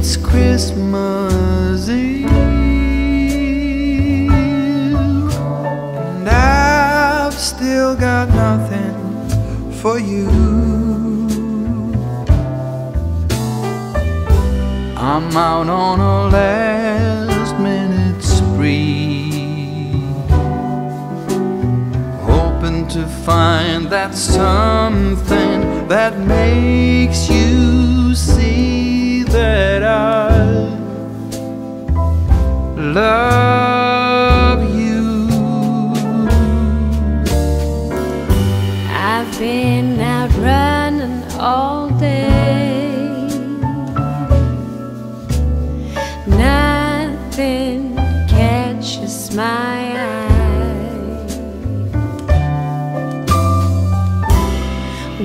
it's Christmas Eve, and I've still got nothing for you. I'm out on a last minute spree, hoping to find that something that makes you see that I love you. I've been out running all day, nothing catches my eye.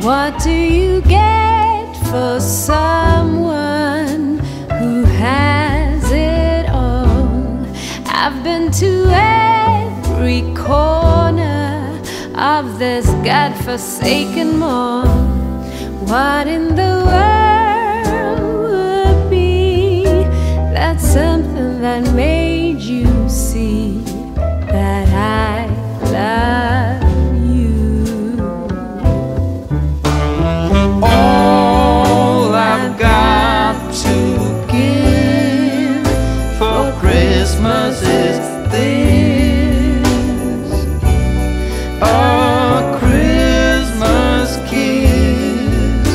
What do you get for someone who has it all? I've been to every corner of this godforsaken mall. What in the world would be that something that made you see that I love you? All I've got to give for Christmas is this, a Christmas kiss.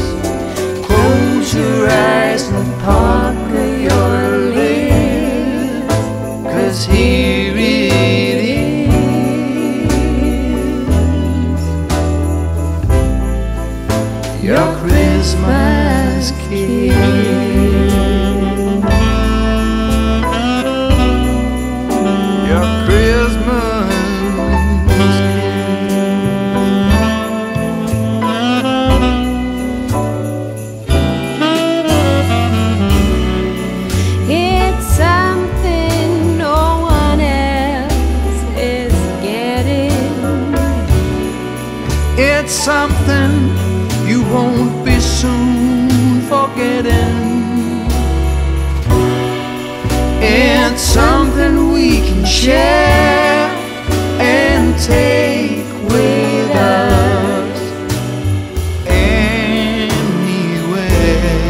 Close your eyes and park here it is, your Christmas kiss, your Christmas kiss. It's something It's something you won't be soon forgetting. It's something we can share and take with us anywhere.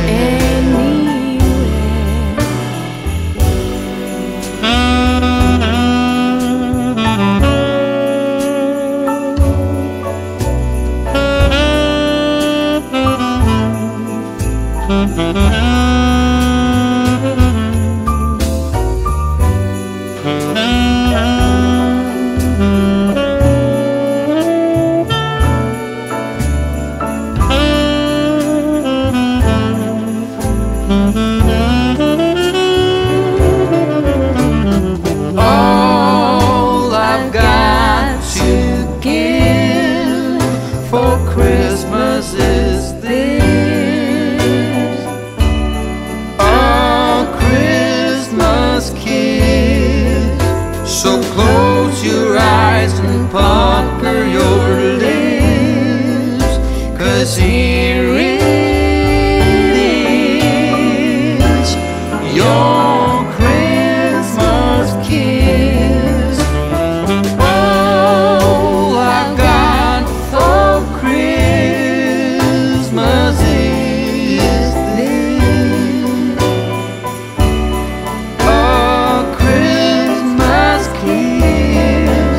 All I've got to give for Christmas is this, a Christmas kiss. So close your eyes and pucker your lips, 'cause here it is, your Christmas kiss. All I've got for Christmas is this, a Christmas kiss.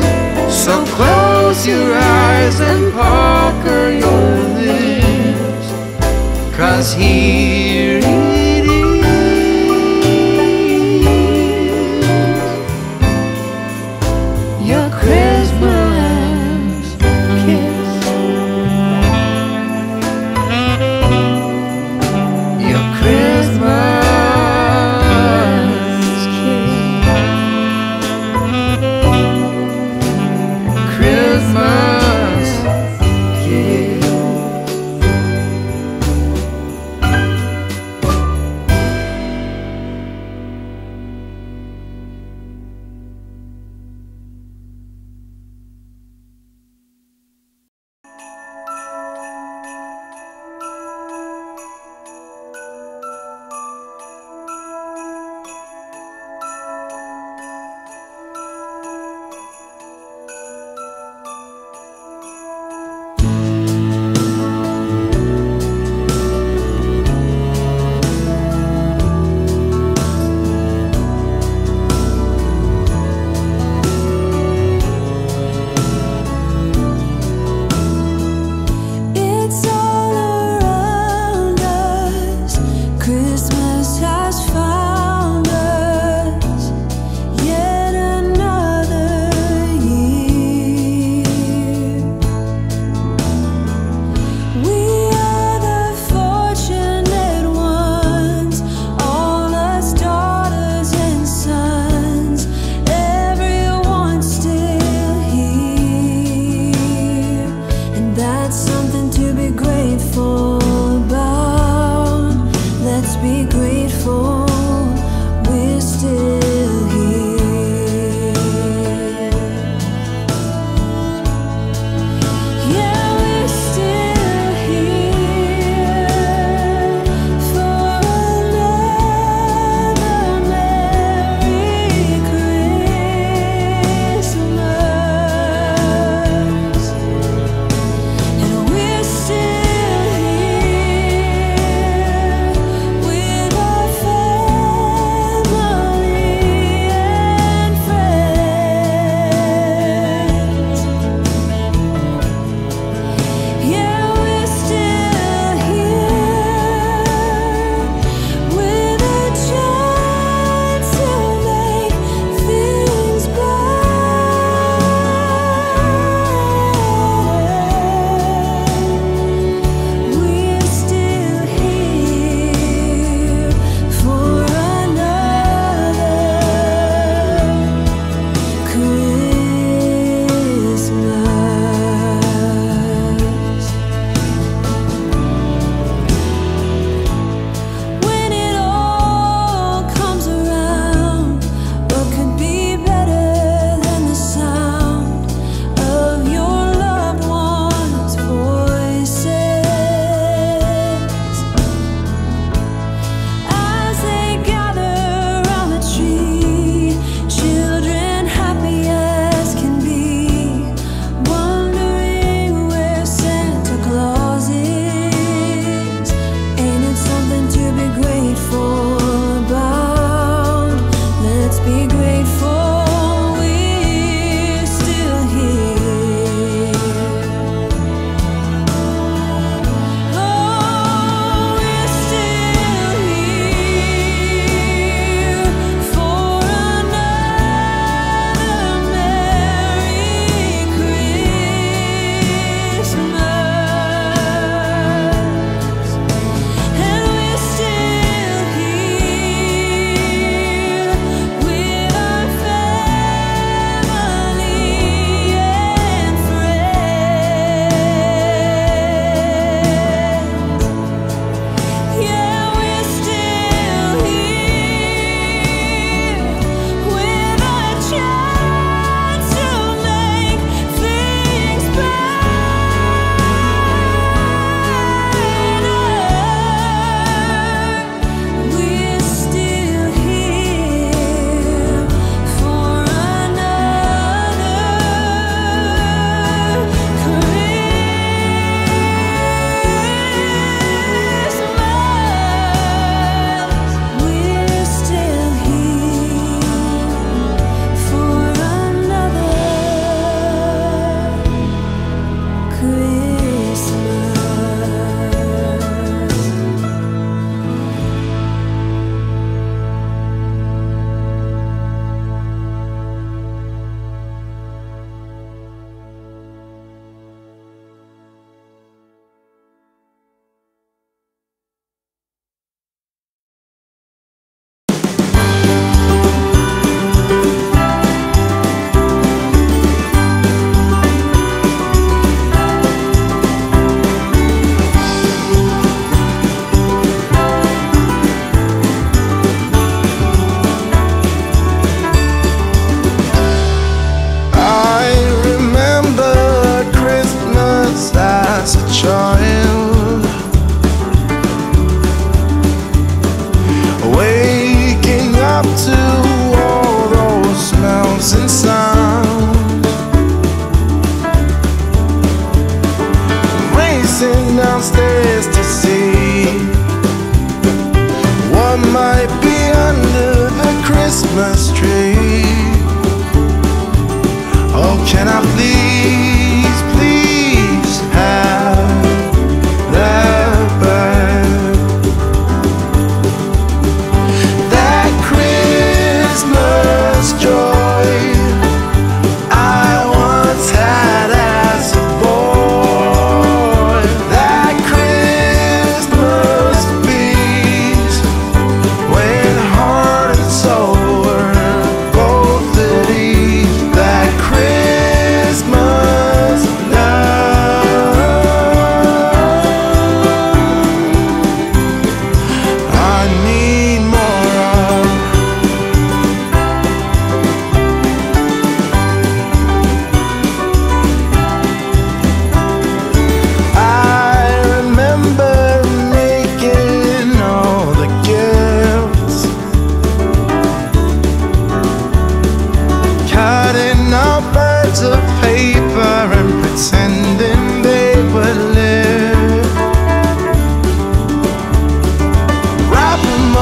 So close your eyes and pucker your lips, 'cause here it is, your Christmas kiss, your Christmas kiss, Christmas kiss.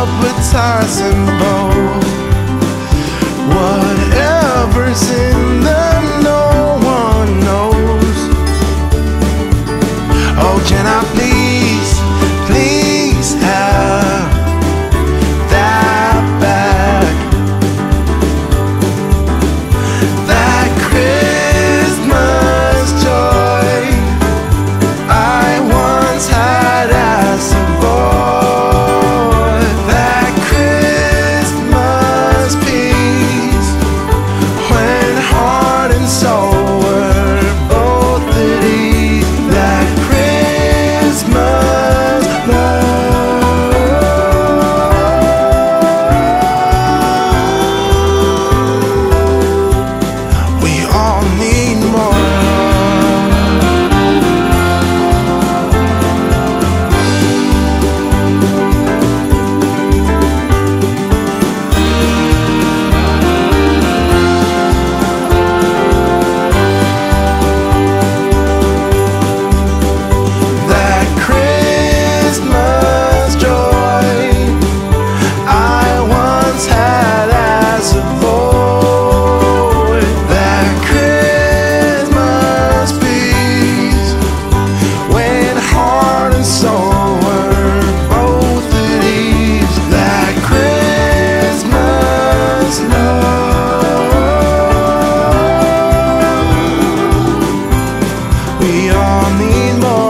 appetizing bowl. Whatever's in there, no one knows. Oh, can I please, please have that back? That Christmas joy I once had as a boy. That Christmas peace when heart and soul were both at ease. That Christmas love we all need more. We all need more.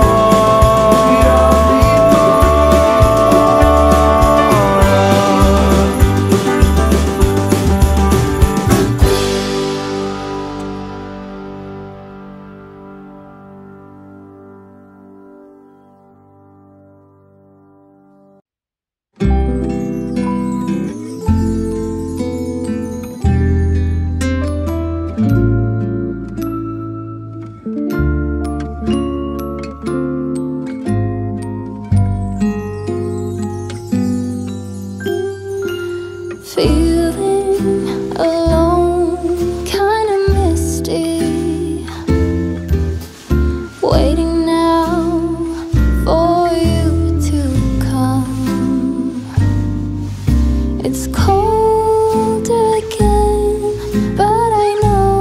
Feeling alone, kinda misty, waiting now for you to come. It's cold again, but I know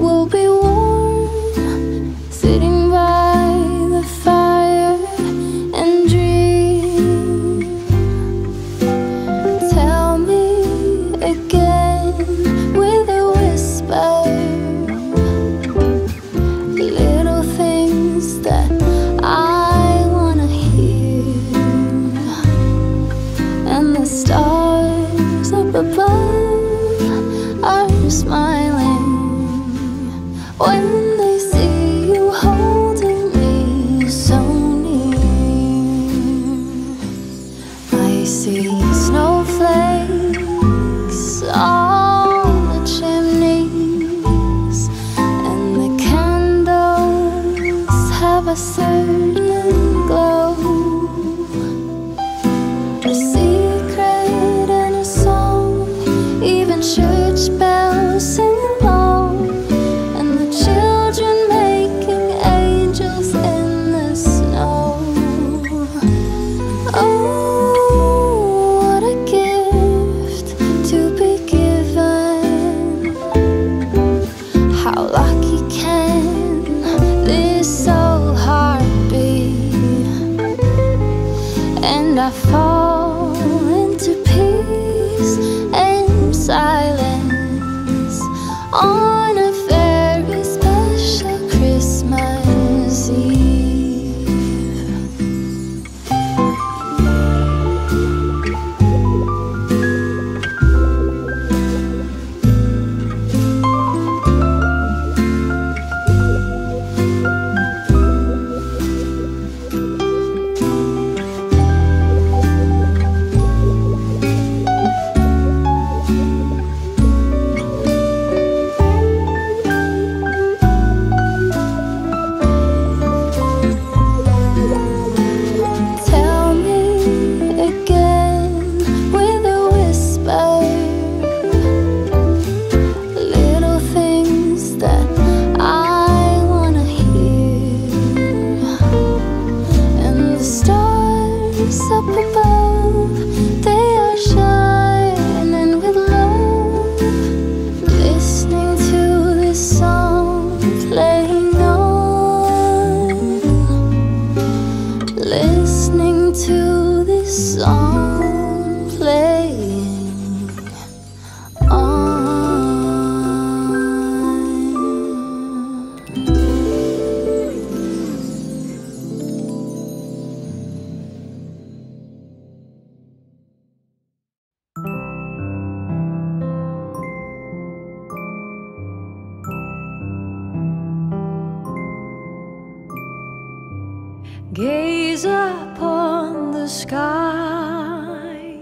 we'll be warm, sitting by the fire and dream. Tell me again with a whisper, little things that I wanna hear, and the stars up above are smiling when they see you holding me so near. I see snowflakes on the chimneys, and the candles have a certain glow, a secret in a song. Even church bells sing along, and the children making angels in the snow. Oh, what a gift to be given. How lucky can this soul heart be? And I fall into peace and silence on a very special Christmas Eve. Tell me again with a whisper, little things that I wanna hear, and the stars up above, they song playing on. Gaze upon the sky,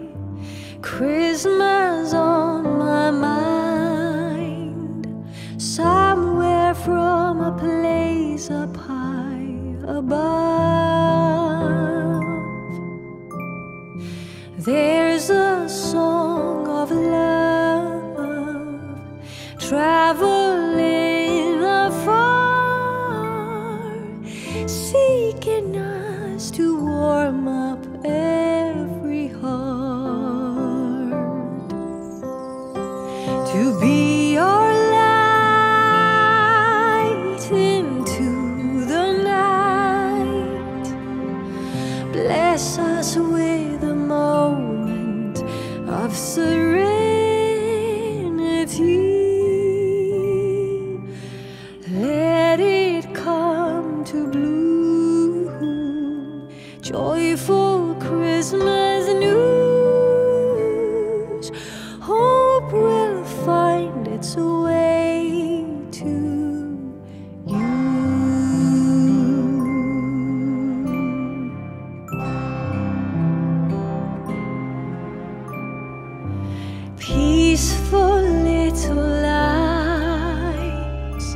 Christmas on my mind. Somewhere from a place up high above, there's a song of love traveling afar, seeking us to warm up every heart, to be your light into the night. Bless us with a moment of serenity. Let it come to bloom. Joyful Christmas news, hope will find its way to you. Peaceful little lights,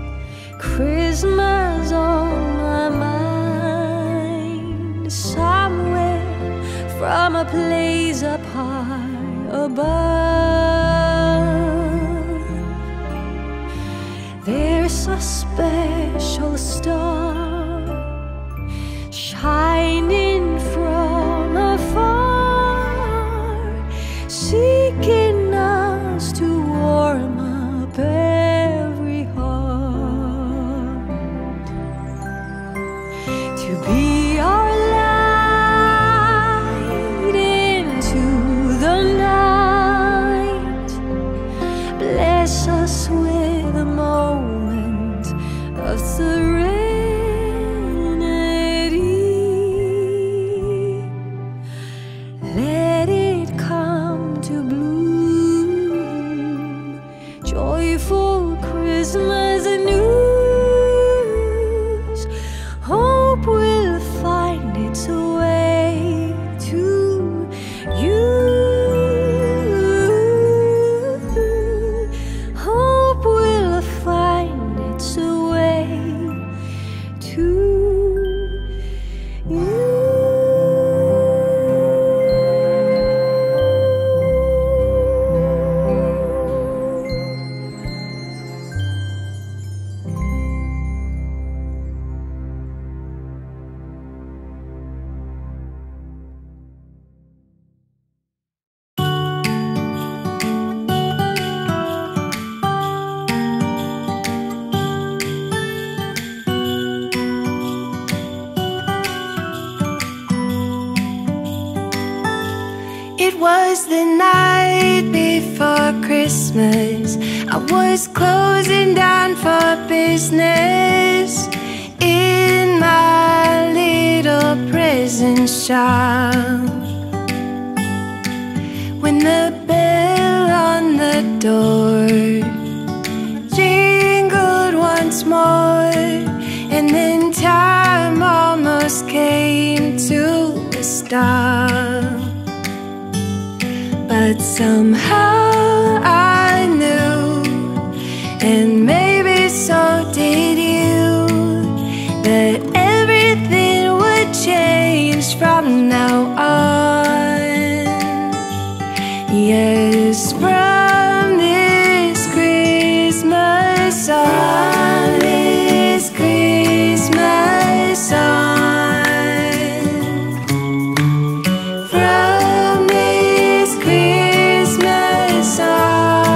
Christmas on my mind. From a place up high above, there's a special star shining from afar, seeking us to warm up every heart, to be our with a moment of serenity. Let it come to bloom. Joyful Christmas news, hope will find its way to you. It was the night before Christmas. I was closing down for business in my little present shop, when the bell on the door jingled once more, and then time almost came to a stop. But somehow I knew, and maybe so did you, that everything would change from now on. Yes, from this Christmas on, this Christmas on. From this Christmas on.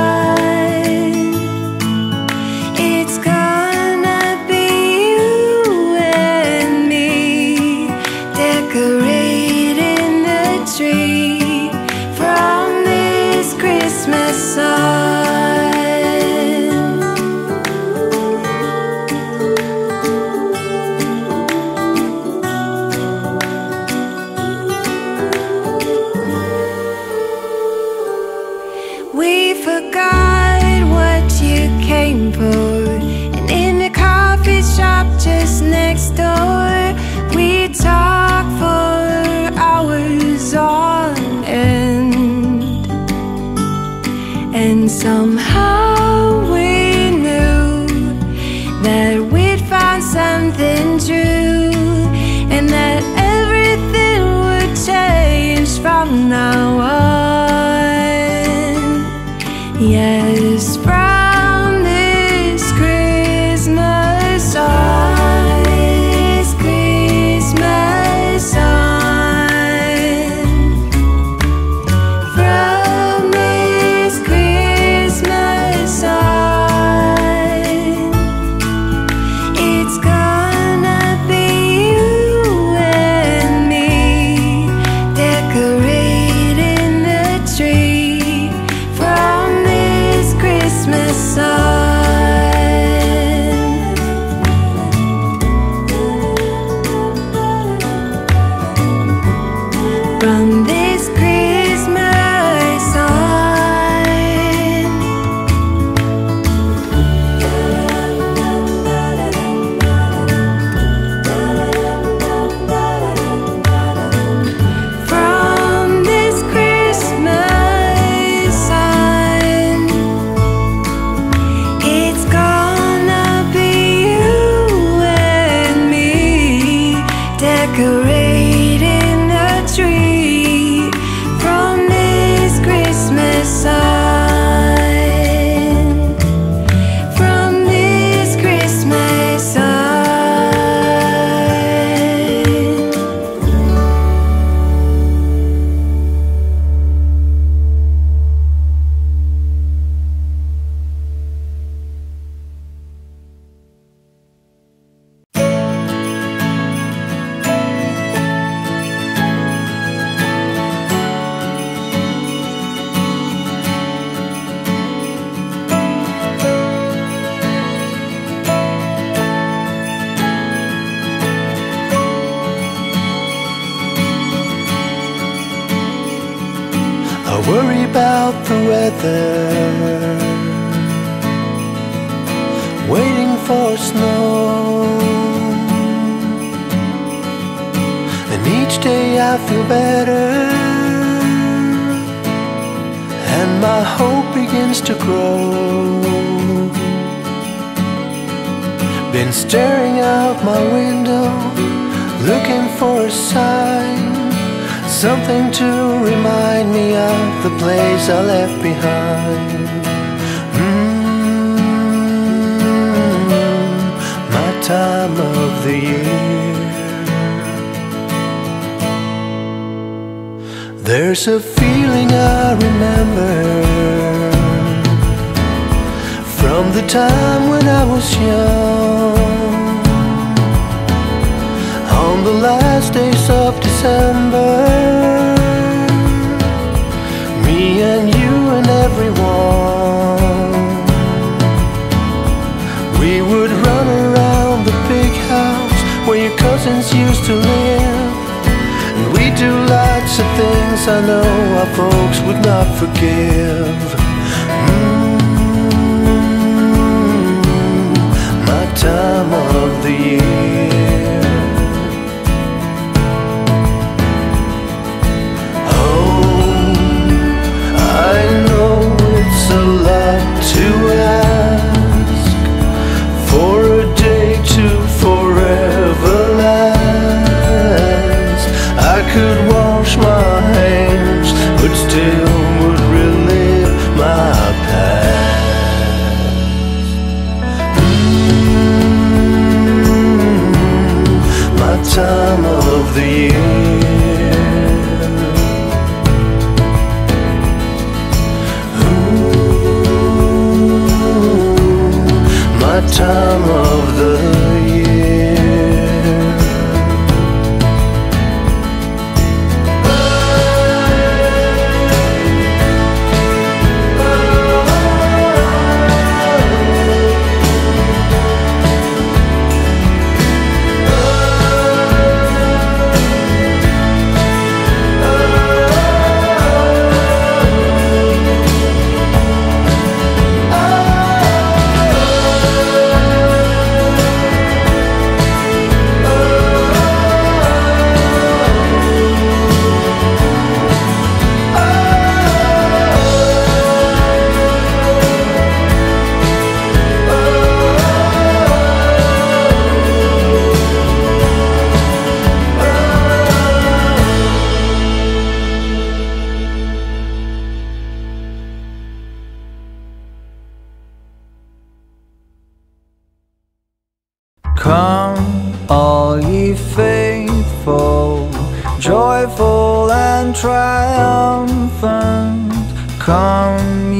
triumphant. Come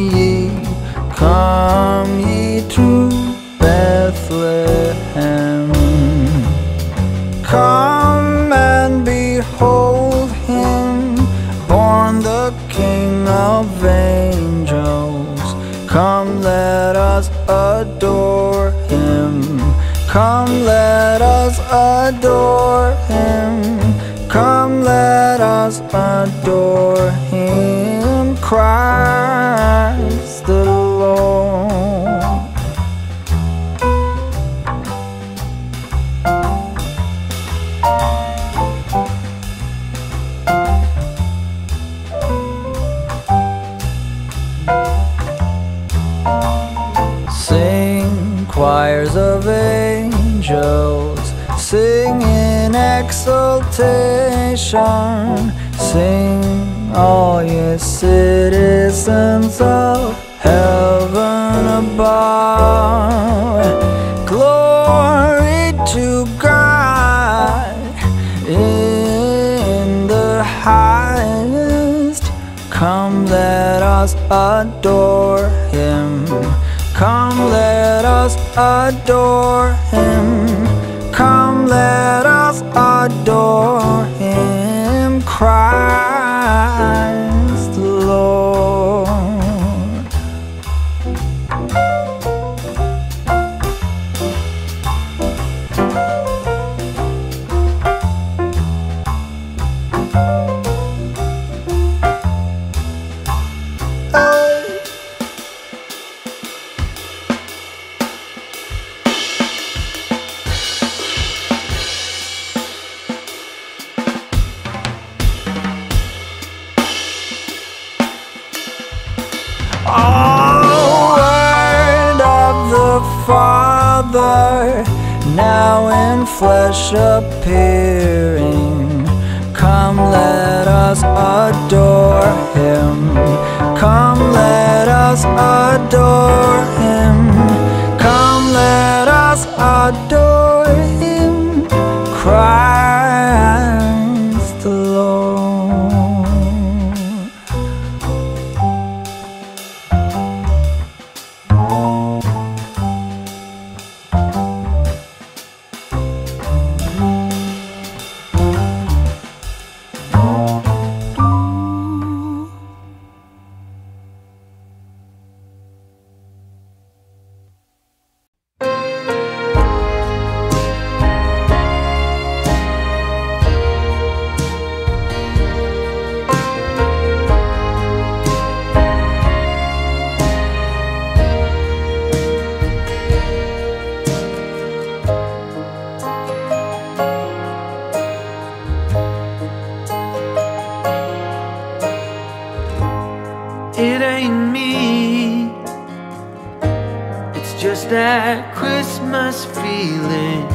ye to Bethlehem. Come and behold him, born the King of angels. Come, let us adore him. Come, let us adore him. Come, let us adore him, Christ the Lord. Sing, choirs of angels, sing in exultation. Sing, all ye citizens of heaven above. Glory to God in the highest. Come, let us adore him. Come, let us adore him. Come, let us adore him, Christ the Lord. Oh, word of the Father, now in flesh appearing. Come, let us adore him. Come, let us adore him. Come, let us adore him, Christ the Lord. It ain't me, it's just that Christmas feeling.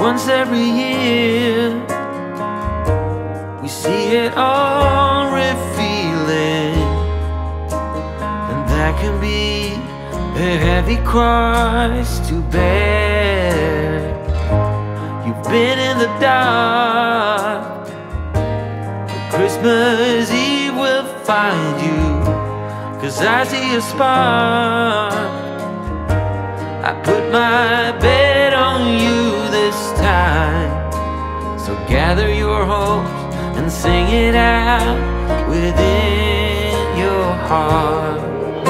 Once every year, we see it all revealing, and that can be a heavy cross to bear. You've been in the dark, but Christmas Eve will find you. 'Cause I see a spark. I put my bet on you this time. So gather your hopes and sing it out within your heart.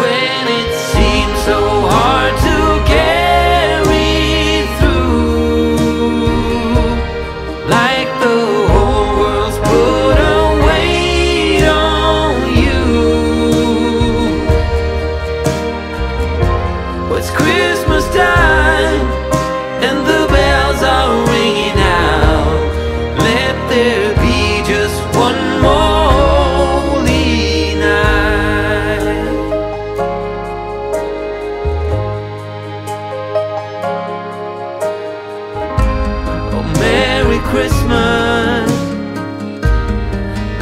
When it seems so hard to carry through, like the whole world's put on.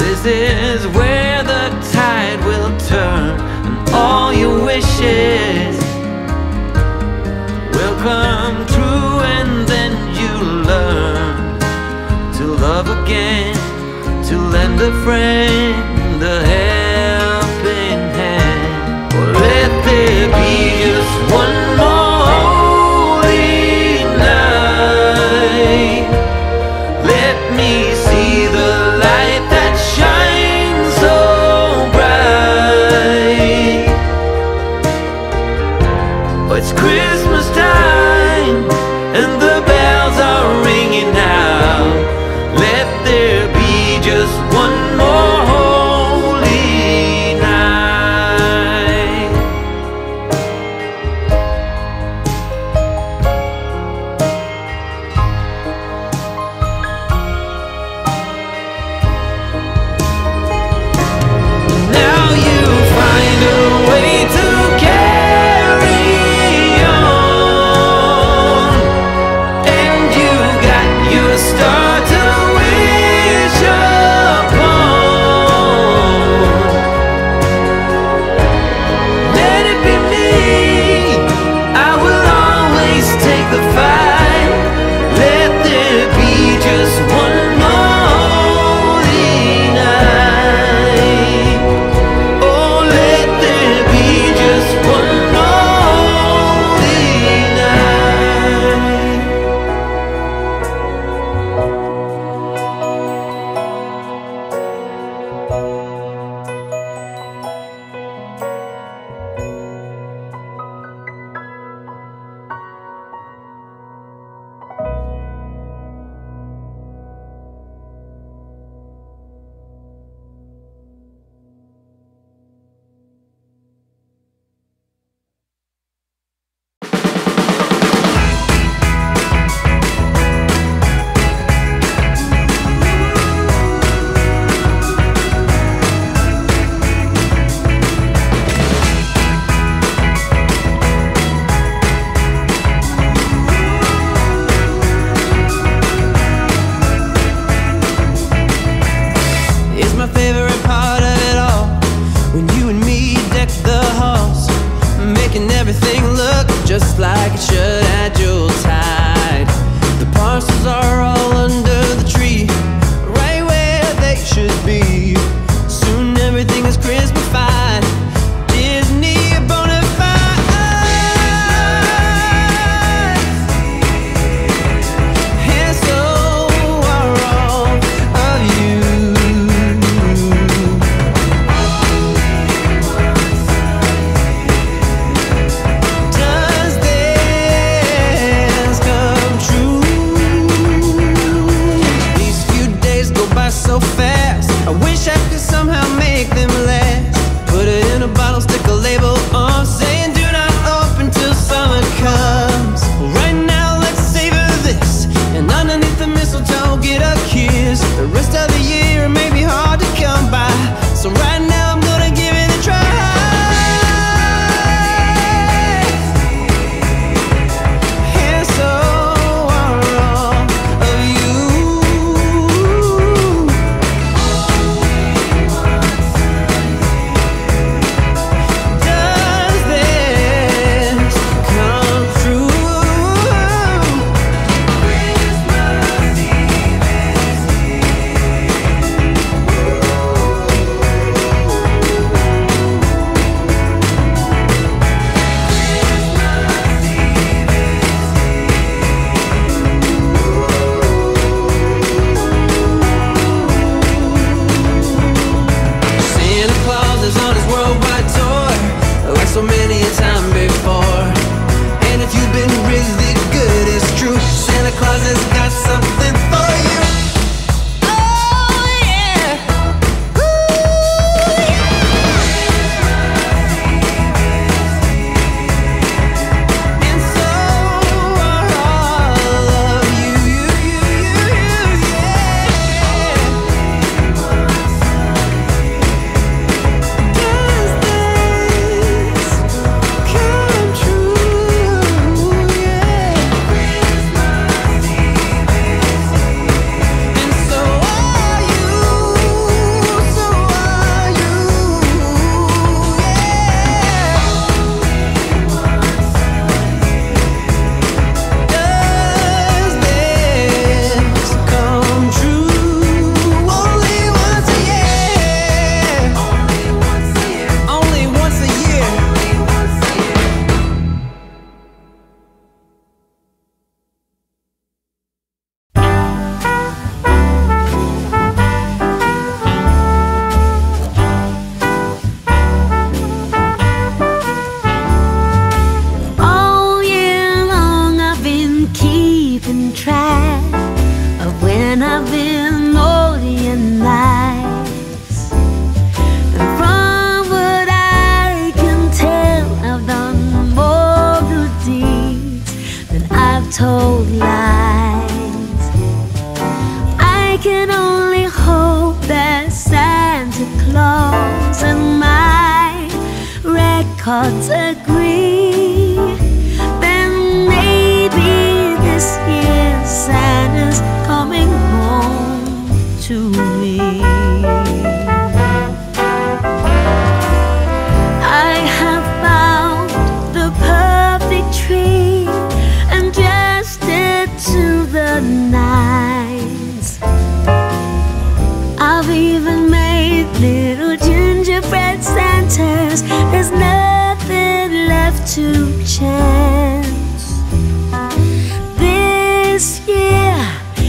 This is where the tide will turn, and all your wishes will come true, and then you learn to love again, to lend a friend.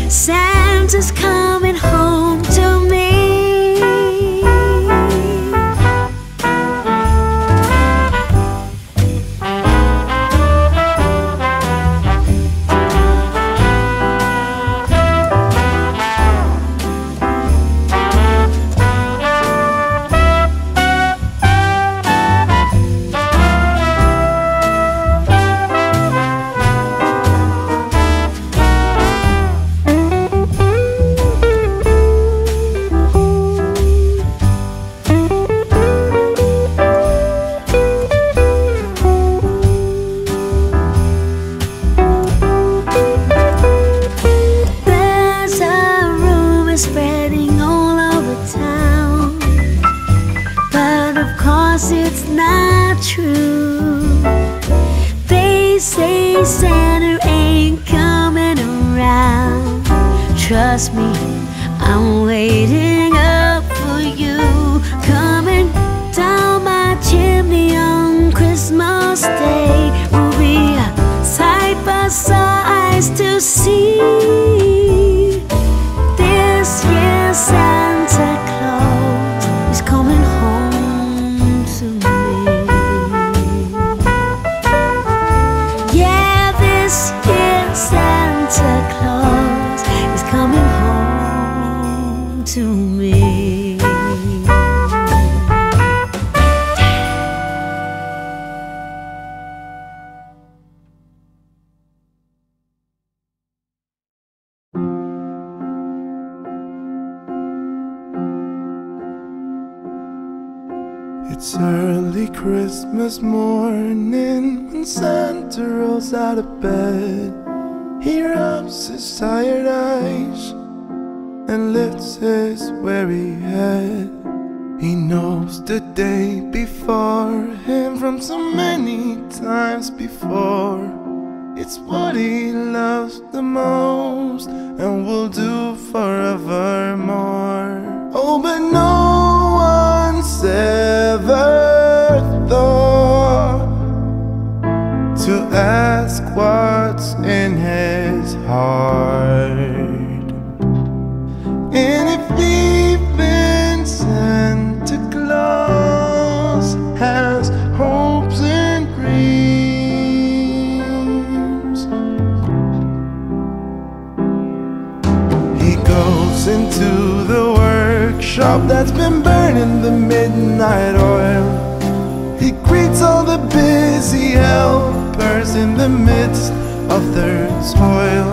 Santa's coming home to me. 'cause it's not true. They say Santa ain't coming around. Trust me, I'm waiting up for you. Coming down my chimney on Christmas Day, we'll be side by side to see this year's Santa Claus is coming home to me. Yeah, this year's Santa Claus is coming home to me. It's early Christmas morning when Santa rolls out of bed. He rubs his tired eyes and lifts his weary head. He knows the day before him from so many times before. It's what he loves the most and will do forevermore. Oh, but no one's ever thought to ask what's in his heart. And if even Santa Claus has hopes and dreams, he goes into the workshop that's been burning the midnight oil. He greets all the busy helpers in the midst of their toil.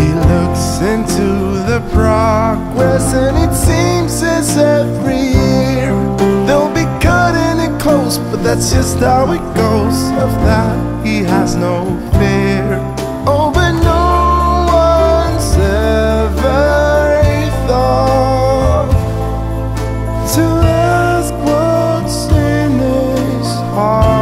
He looks into the progress and it seems as every year they'll be cutting it close, but that's just how it goes. Of that he has no fear. Oh, but no one's ever thought to ask what's in his heart.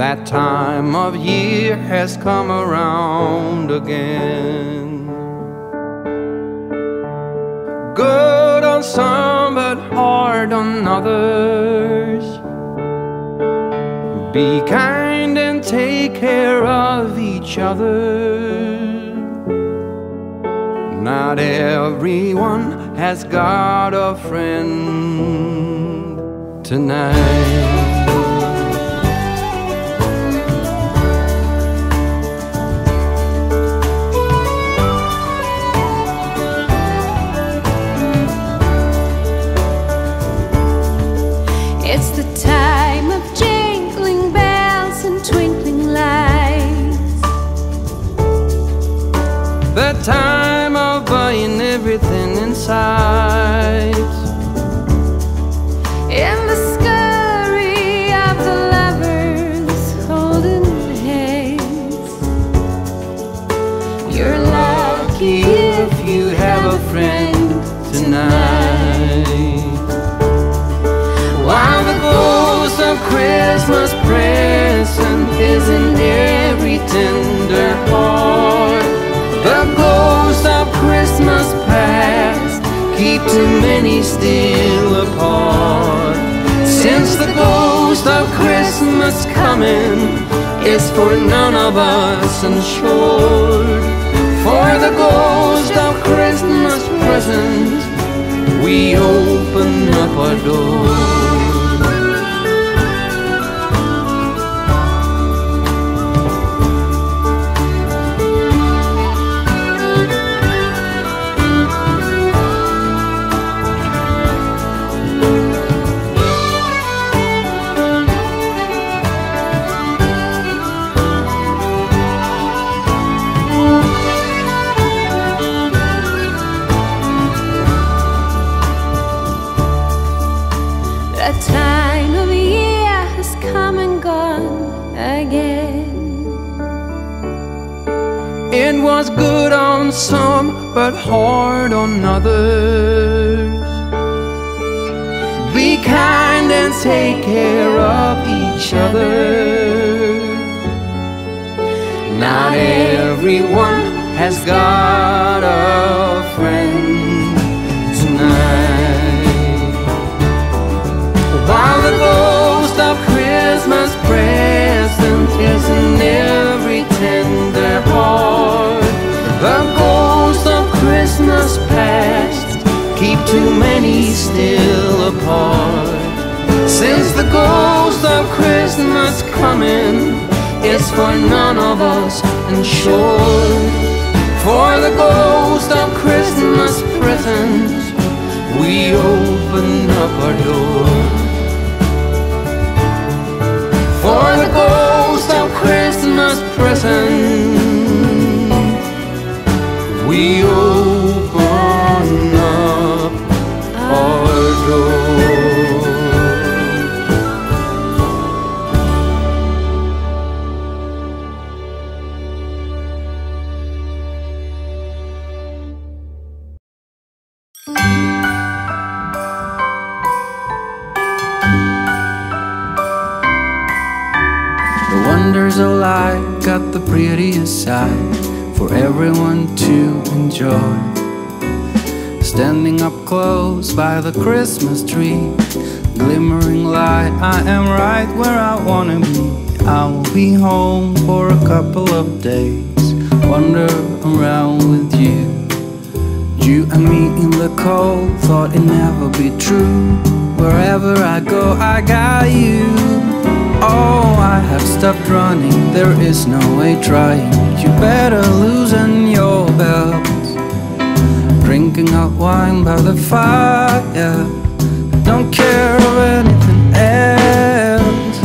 that time of year has come around again. Good on some but hard on others. Be kind and take care of each other. Not everyone has got a friend tonight. It's the time of jingling bells and twinkling lights, the time of buying everything in sight. In the scurry of the lovers holding hands, you're lucky if you have a friend tonight. While the ghost of Christmas present is in every tender heart, the ghosts of Christmas past keep too many still apart. Since the ghost of Christmas coming is for none of us insured, for the ghost of Christmas present we open up our door. The time of year has come and gone again. It was good on some but hard on others. Be kind and take care of each other. Not everyone has got a friend tonight. While the ghost of Christmas present is in every tender heart, the ghosts of Christmas past keep too many still apart. Since the ghost of Christmas coming is for none of us insured, for the ghost of Christmas present we open up our door. For the ghost of Christmas present, we open up our door. July got the prettiest sight for everyone to enjoy. Standing up close by the Christmas tree, glimmering light, I am right where I wanna be. I will be home for a couple of days, wander around with you. You and me in the cold, thought it'd never be true. Wherever I go, I got you. Oh, I have stopped running, there is no way trying. You better loosen your belt. Drinking hot wine by the fire, I don't care of anything else.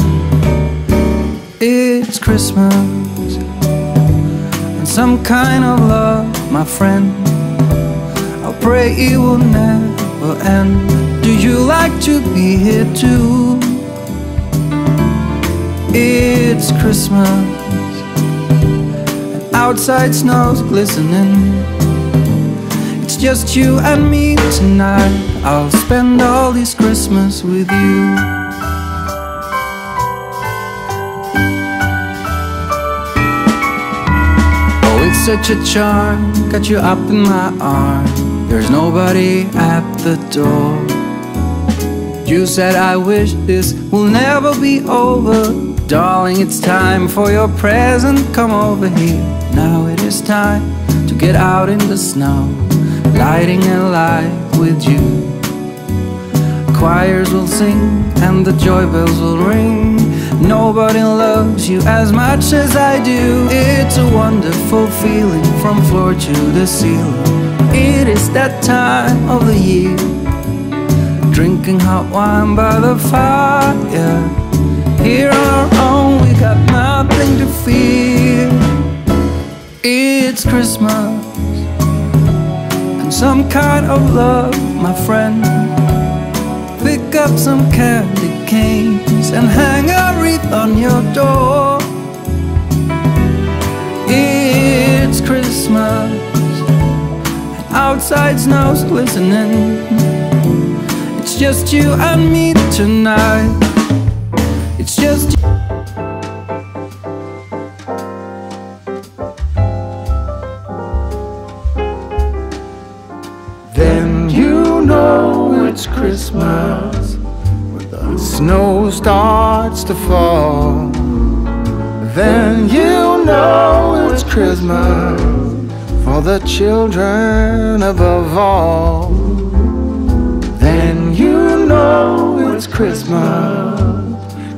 It's Christmas and some kind of love, my friend. I pray it will never end. Do you like to be here too? It's Christmas and outside snow's glistening. It's just you and me tonight. I'll spend all this Christmas with you. such a charm, got you up in my arm. There's nobody at the door. You said I wish this will never be over. Darling, it's time for your present, come over here. Now it is time to get out in the snow, lighting a light with you. Choirs will sing and the joy bells will ring. Nobody loves you as much as I do. It's a wonderful feeling from floor to the ceiling. It is that time of the year, drinking hot wine by the fire. Here on our own, we got nothing to fear. It's Christmas and some kind of love, my friend. Pick up some candy canes and hang a wreath on your door. It's Christmas and outside snow's glistening. It's just you and me tonight. It's just you. Then you know it's Christmas when the snow starts to fall. Then you know it's Christmas for the children above all. Then you know it's Christmas,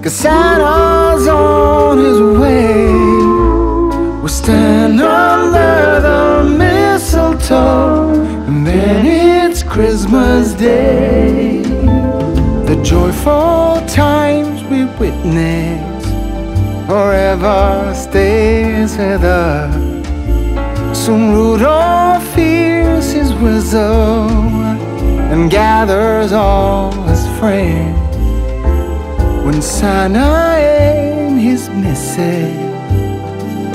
Santa's on his way. We'll stand under the mistletoe, and then it's Christmas Day. The joyful times we witness forever stays with us. Soon Rudolph hears his whistle and gathers all his friends. When Santa and his missus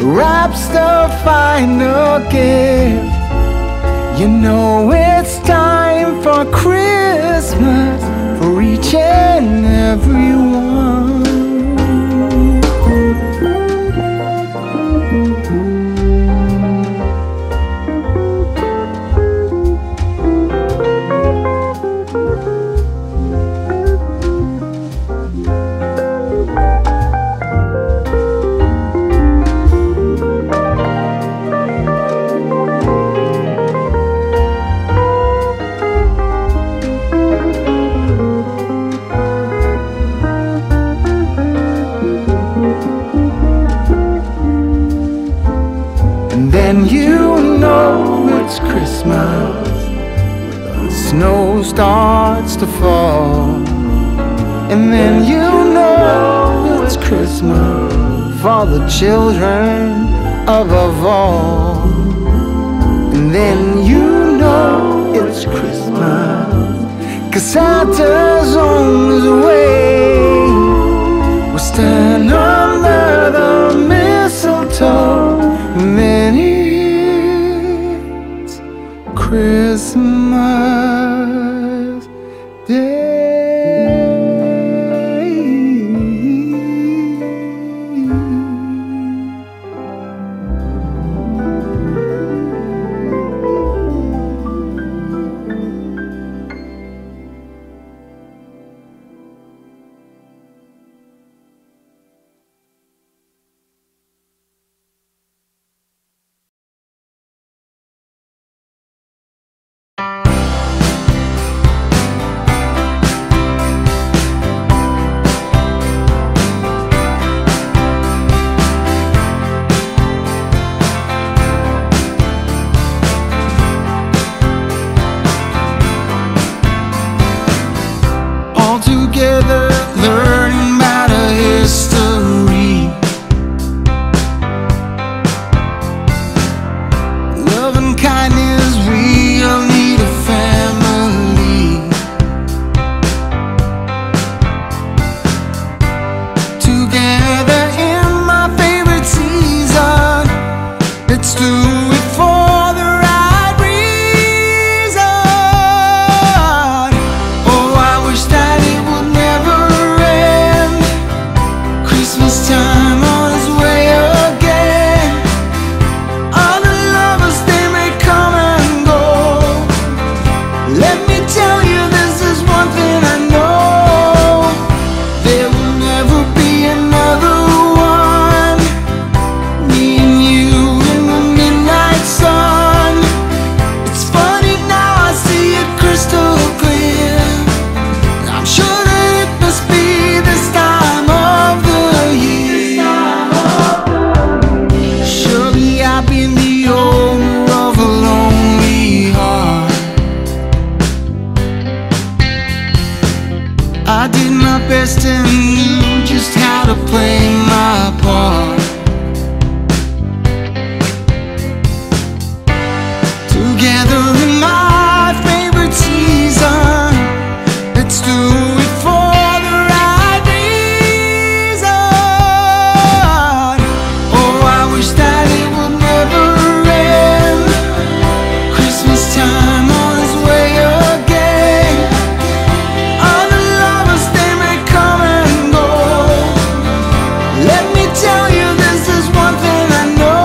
wraps the final gift, you know it's time for Christmas for each and every one. Then you know it's Christmas when the snow starts to fall. And then you know it's Christmas for the children above all. And then you know it's Christmas, 'cause Santa's on his way. We'll stand under the mistletoe, and then it's Christmas Day. together in my favorite season. Let's do it for the right reason. Oh, I wish that it would never end. Christmas time on its way again. Other lovers, they may come and go. Let me tell you, this is one thing I know.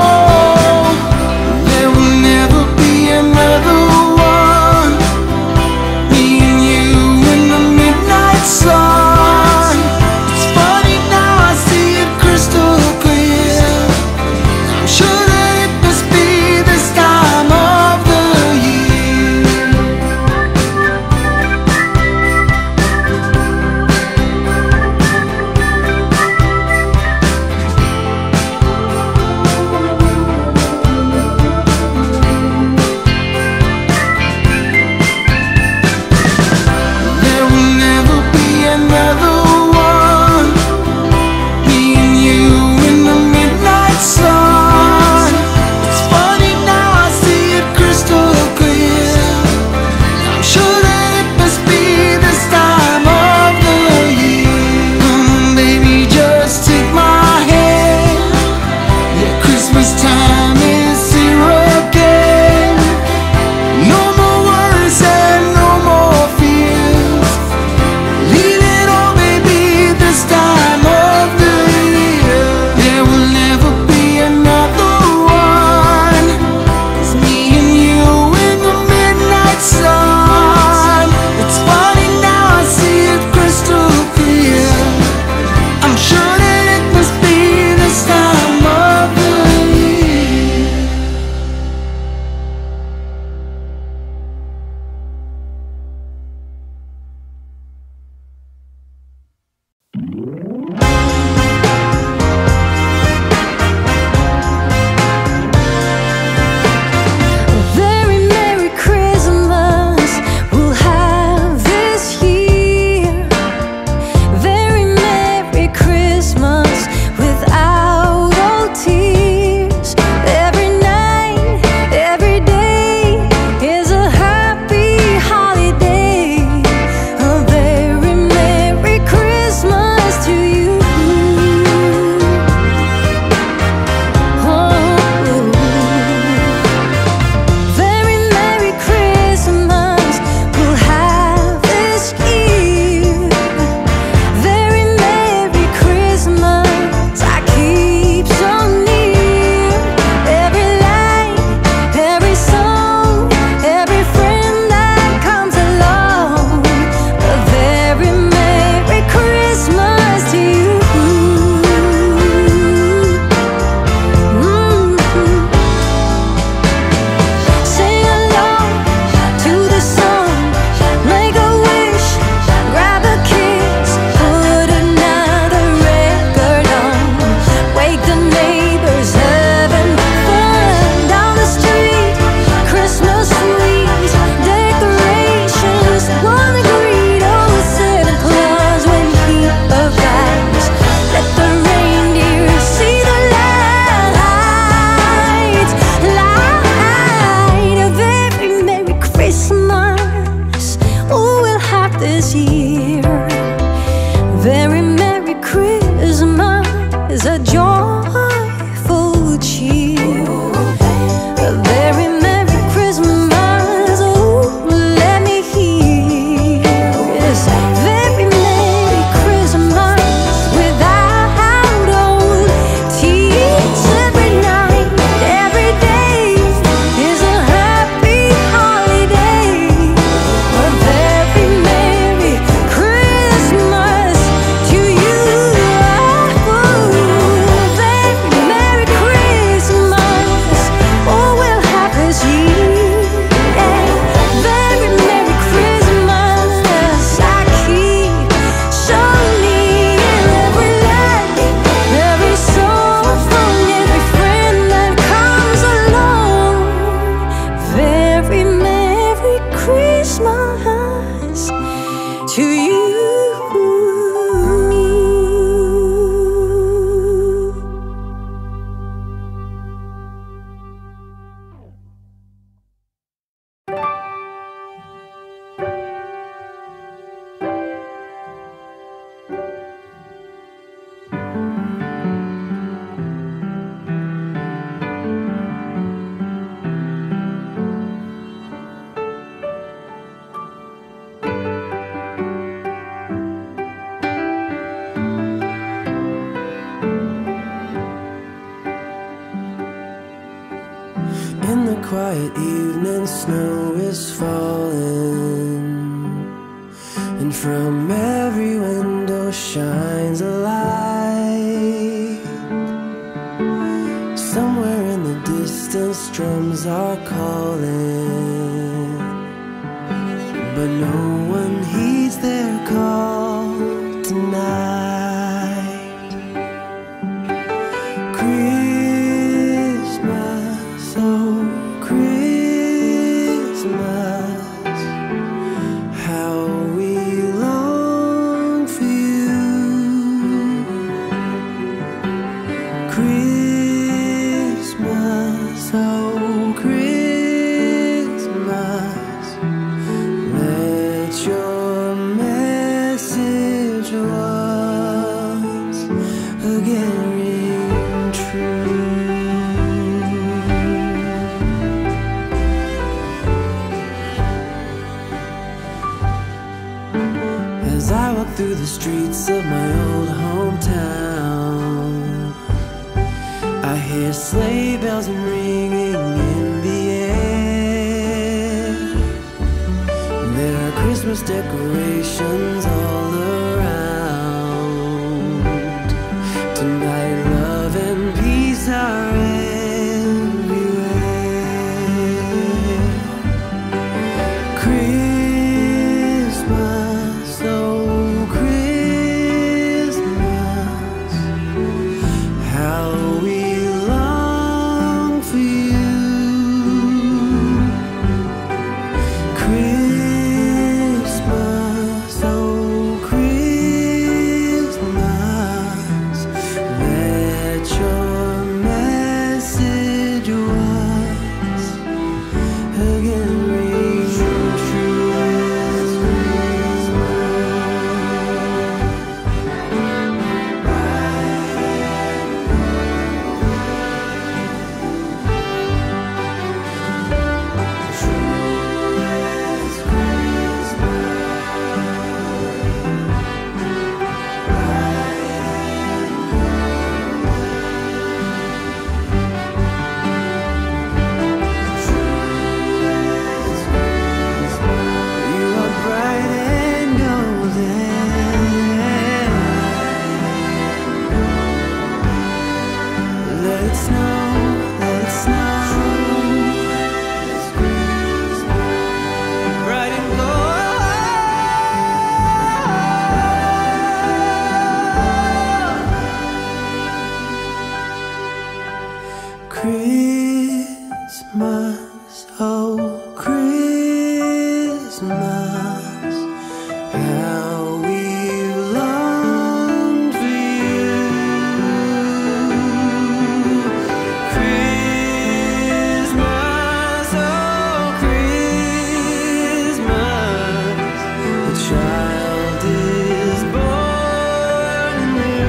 quiet evening, snow is falling, and from every window shines a light. Somewhere in the distance, drums are calling, but no one heeds their call tonight. As I walk through the streets of my old hometown, I hear sleigh bells ringing in the air. There are Christmas decorations all around. Tonight love and peace are everywhere. Christmas, oh Christmas, oh Christmas, how we long for you. Christmas, oh Christmas, the child is born anew.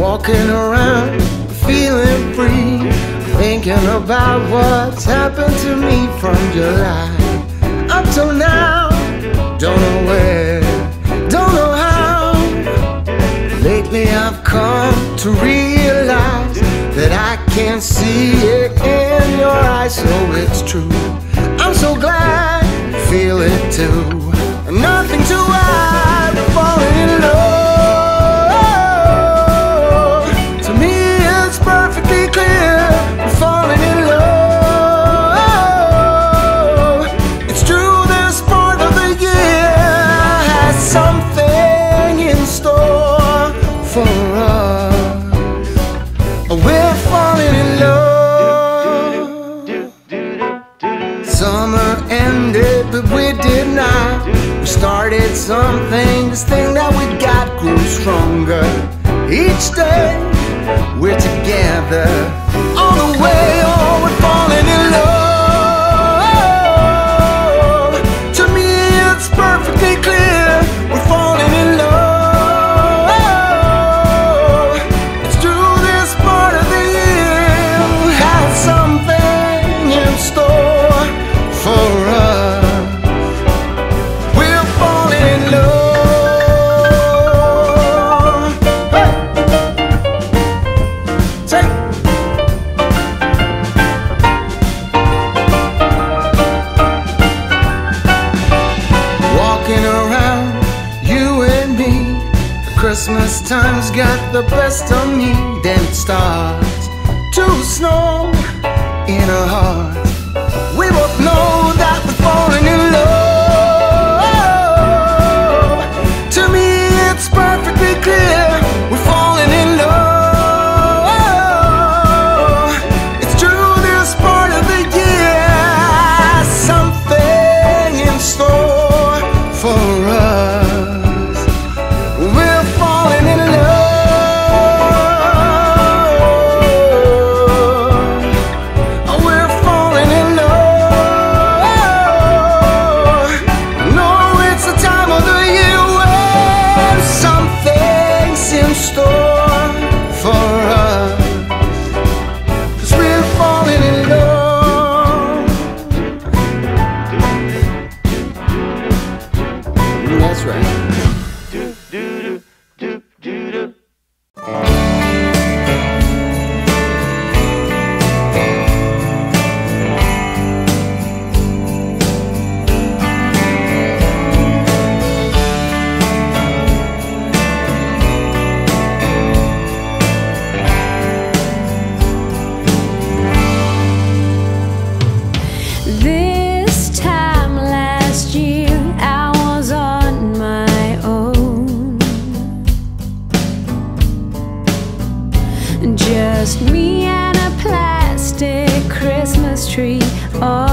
Walking around, feeling free, thinking about what's happened to me from July up till now. Don't know where, don't know how. Lately I've come to realize that I can't see it in your eyes, so it's true. I'm so glad you feel it too. Nothing to hide, falling in love. thing, this thing that we got grows stronger each day. We're together on the way, oh, we're falling in love. To me it's perfectly clear, we're falling in love. Let's do this part of the year, have something in store for us. Christmas time's got the best of me, then it starts to snow in our hearts. We both know that we're falling in love. To me it's perfectly clear, we're falling in love. It's true, this part of the year has something in store for us. Just me and a plastic Christmas tree.